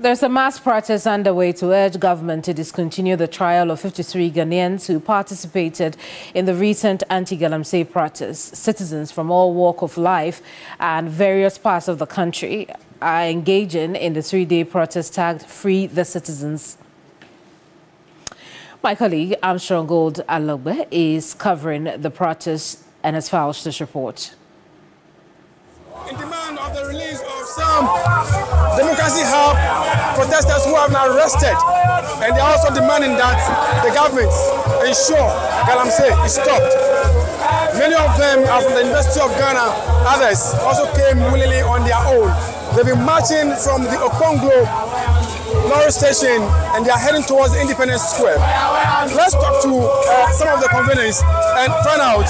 There's a mass protest underway to urge government to discontinue the trial of 53 Ghanaians who participated in the recent anti-Galamsey protest. Citizens from all walks of life and various parts of the country are engaging in the three-day protest tagged "Free the Citizens." My colleague Armstrong Gold Alogbe is covering the protest and has filed this report. In demand of the release of some Democracy Hub protesters who have been arrested, and they are also demanding that the government ensure Galamsey is stopped. Many of them are from the University of Ghana, others also came willingly on their own. They've been marching from the Okponglo Station, and they are heading towards Independence Square. Let's talk to some of the conveners and find out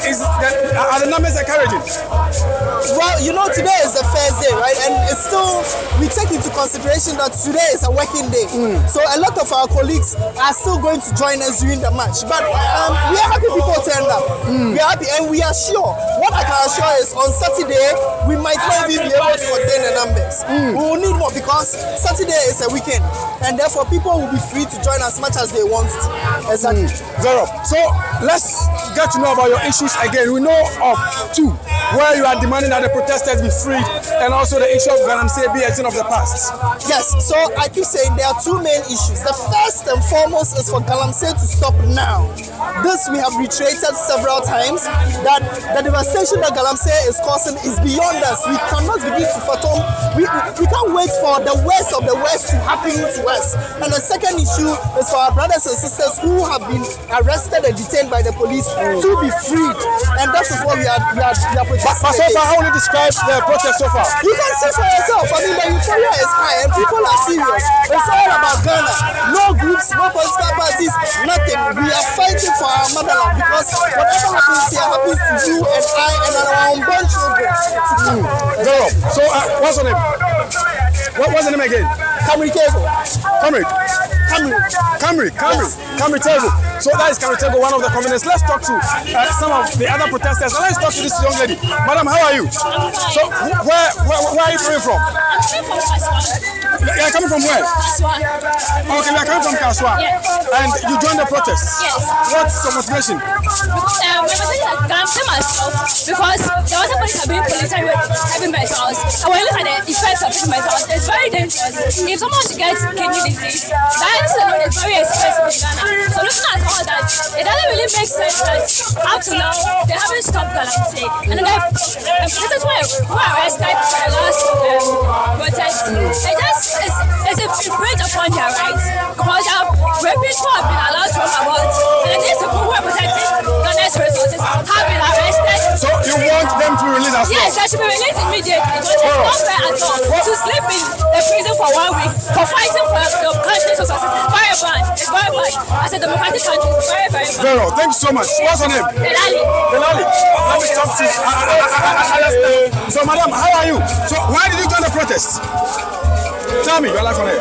are the numbers encouraging? Well, you know, today is the first day, right? And it's still, we take into consideration that today is a working day. So a lot of our colleagues are still going to join us during the march. But we are happy people turned up. We are happy, and we are sure. What I can assure is on Saturday, we might not even be able to contain the numbers. We will need more because Saturday is a weekend, and therefore people will be free to join as much as they want. Exactly. So let's get to know about your issues again. We know of two, where you are demanding that the protesters be freed, and also the issue of Galamsey being a thing of the past. Yes, so I keep saying there are two main issues. The first and foremost is for Galamsey to stop now. This we have reiterated several times, that the devastation that Galamsey is causing is beyond us. We cannot begin to fathom. We can't wait for the worst of the worst to happen to us. And the second issue is for our brothers and sisters who have been arrested and detained by the police to be freed. And that is what we are protesting. But so far, how will you describe the protest so far? You can see for yourself. I mean, the euphoria is high and people are serious. It's all about Ghana. No groups, no political parties, nothing. We are fighting for our motherland, because whatever happens here happens to you and I and our unborn children. So, what's your name? What's the name again? Kamri Kezo. Kamri Kezo. So that is Kamri Kezo, one of the conveners. Let's talk to some of the other protesters. Let's talk to this young lady. Madam, how are you? So where are you coming from? I'm coming from Kaswa. You are coming from where? Kaswa. Okay, you are coming from Kaswa. Yes. And you joined the protest. Yes. What's the motivation? Because there was somebody being polluted with having my house. And when I look at the effects of my house, it's very dangerous. If someone gets kidney disease, that alone is very expensive in Ghana. So looking at all that, it doesn't really make sense that up to now they haven't stopped Galamsey. And then this is why we were arrested for the last protest. It's a infringement upon their rights, because where people have been allowed to roam about, and these people who are protecting Ghana's resources have been arrested. So you want them to release us? Yes, they should be released immediately, because it's not fair at all to sleep in the prison for 1 week for fighting for your country's resources. Very bad. It's very bad. As a democratic country, it's very, very bad. Vero, thank you so much. What's your name? Delali. Delali. Let me talk to you. So, madam, how are you? So, why did you join the protest? Tell me, your life on air.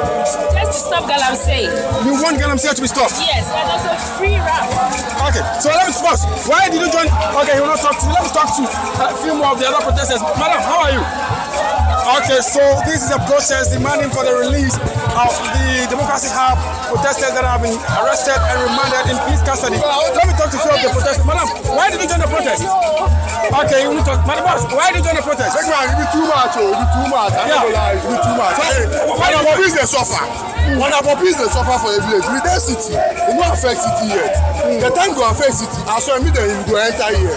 Just to stop Galamsey. You want Galamsey to be stopped? Yes, and also free rap. Okay, so let me first. Why did you join? Okay, he will not talk to you. Let me talk to a few more of the other protesters. Madam, how are you? Okay, so this is a protest demanding for the release of the Democracy Hub protesters that have been arrested and remanded in police custody. Let me talk to some of the protesters. Madam, why did you join the protest? Okay, you will talk. Madam, why did you join the protest? It will be too much, it will be too much. It will be too much. When our business suffer, when our business suffer for a village, with their city, it won't affect city yet. The time go affect city, as well meet them, you go enter here.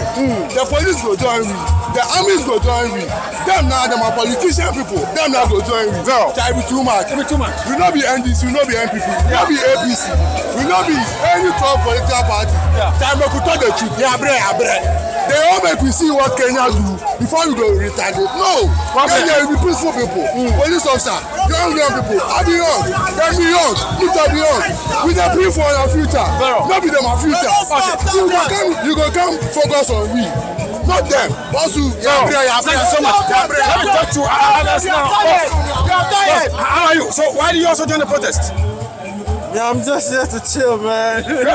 The police go join me, the armies go join me. Them now, them are politician people. Them now go join me. No, it will be too much. It will be too much. We will not be NDC, we will not be MPP, we will not be APC, we will not be any top political party. Time we could talk the truth. They all make we see what Kenya do before you go retard it. No! Kenya will be peaceful people, police officer, young people, I'll be young, they'll be young, you can be young. We can pray for your future, not be them our future. You go come focus on me, not them. Also, thank you so much. Let me talk to others now. How are you? So why do you also join the protest? Yeah, I'm just here to chill, man. So you're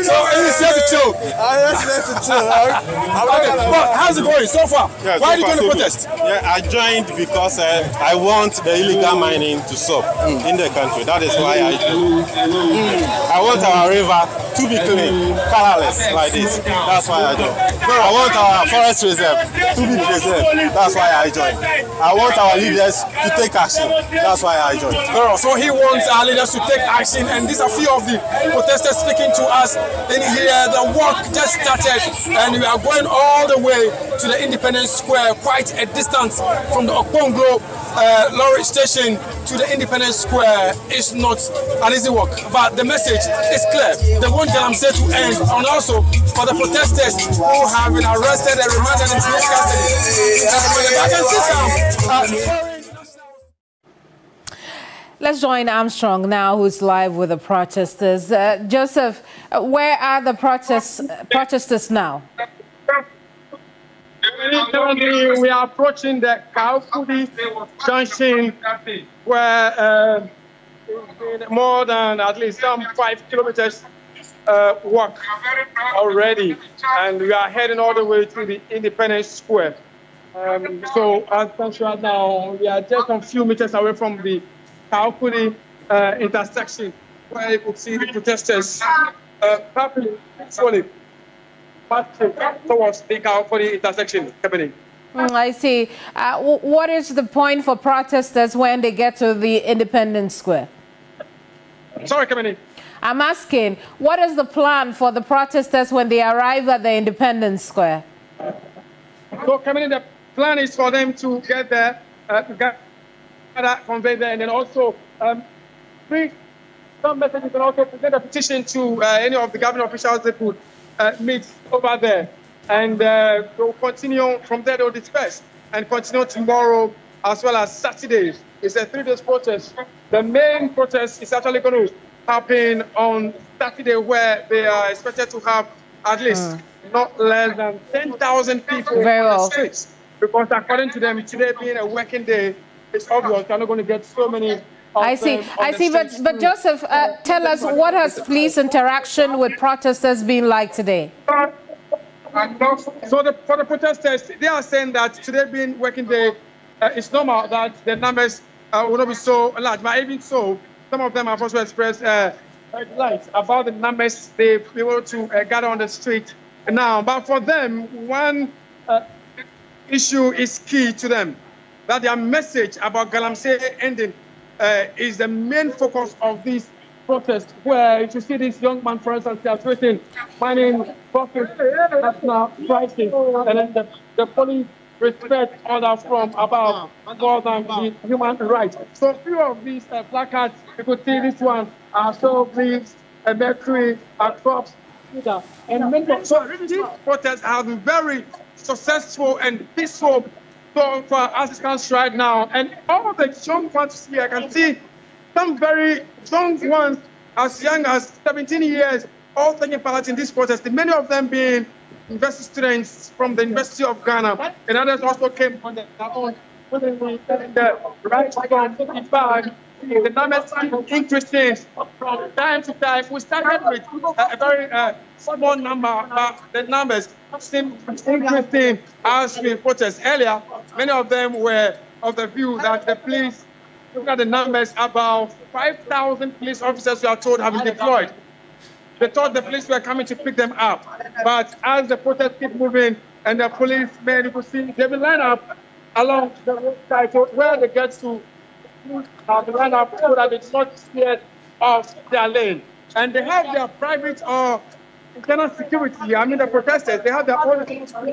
just here to chill? I'm just here to chill. But how's it going so far? Yeah, why did you go to protest? Yeah, I joined because I want the illegal mining to stop in the country. That is why I do. I want our river to be clean, colorless like this. That's why I joined. I want our forest reserve to be preserved. That's why I joined. I want our leaders to take action. That's why I joined. So he wants our leaders to take action, and these are few of the protesters speaking to us in here. The walk just started, and we are going all the way to the Independence Square, quite a distance from the Okponglo lorry station to the Independence Square. It's not an easy walk, but the message is clear. The Galamsey to end, and also for the protesters who have been arrested and remanded in police custody. Let's join Armstrong now, who's live with the protesters. Joseph, where are the protesters now? We are approaching the Kaukudi Junction, where more than at least some 5 kilometers walk already, and we are heading all the way to the Independence Square. So as right now, we are just a few meters away from the Kaukudi intersection, where you could see the protesters happily, slowly, marching towards the Kaukudi intersection happening. I see. What is the point for protesters when they get to the Independence Square? Sorry, Kamini. I'm asking, what is the plan for the protesters when they arrive at the Independence Square? So, Kamini, the plan is for them to get there, convey there, and then also bring some messages and also present a petition to any of the government officials that could meet over there. And they'll continue from there, they'll disperse and continue tomorrow as well as Saturday. It's a 3 day protest. The main protest is actually going to happen on Saturday, where they are expected to have at least not less than 10,000 people on the streets. Because according to them, today being a working day, it's obvious they're not going to get so many. I see. I see. But Joseph, tell us, what has police interaction with protesters been like today? So for the protesters, they are saying that today being working day, it's normal that the numbers will not be so large. But even so, some of them have also expressed delight about the numbers they've been able to gather on the street now. But for them, one issue is key to them, that their message about Galamsey ending is the main focus of this protest, where you see this young man, for instance, that's written, mining profit, that's now pricing, and then the police respect order from above more than the human rights. So few of these placards, you could see this one, are so pleased, Mercury, are crops, and many. So these protests have been very successful and peaceful so far as it stands right now. And all the young ones here, I can see some very young ones as young as 17 years, all taking part in this protest, many of them being university students from the University of Ghana, and others also came on their own. The right from 55, the numbers keep increasing from time to time. We started with a very small number, but the numbers seem increasing as we protest. Earlier, many of them were of the view that the police, look at the numbers, about 5,000 police officers, we are told, have been deployed. They thought the police were coming to pick them up. But as the protests keep moving and the policemen, you could see, they will line up along the roadside where they get to the line up so that it's not scared off their lane. And they have their private or internal security. I mean, the protesters, they have their own security,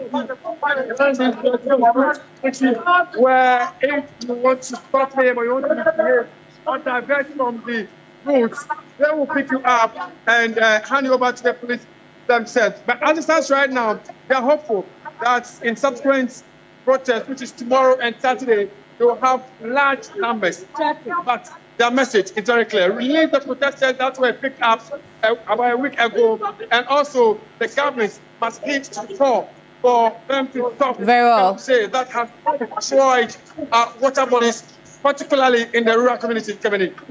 which is where if you want to stop them or you want to behave or divert from the routes, they will pick you up and hand you over to the police themselves. But as it stands right now, they are hopeful that in subsequent protests, which is tomorrow and Saturday, they will have large numbers. But their message is very clear. Release the protesters that were picked up about a week ago, and also the government must hit to call for them to stop that have destroyed water bodies, particularly in the rural communities.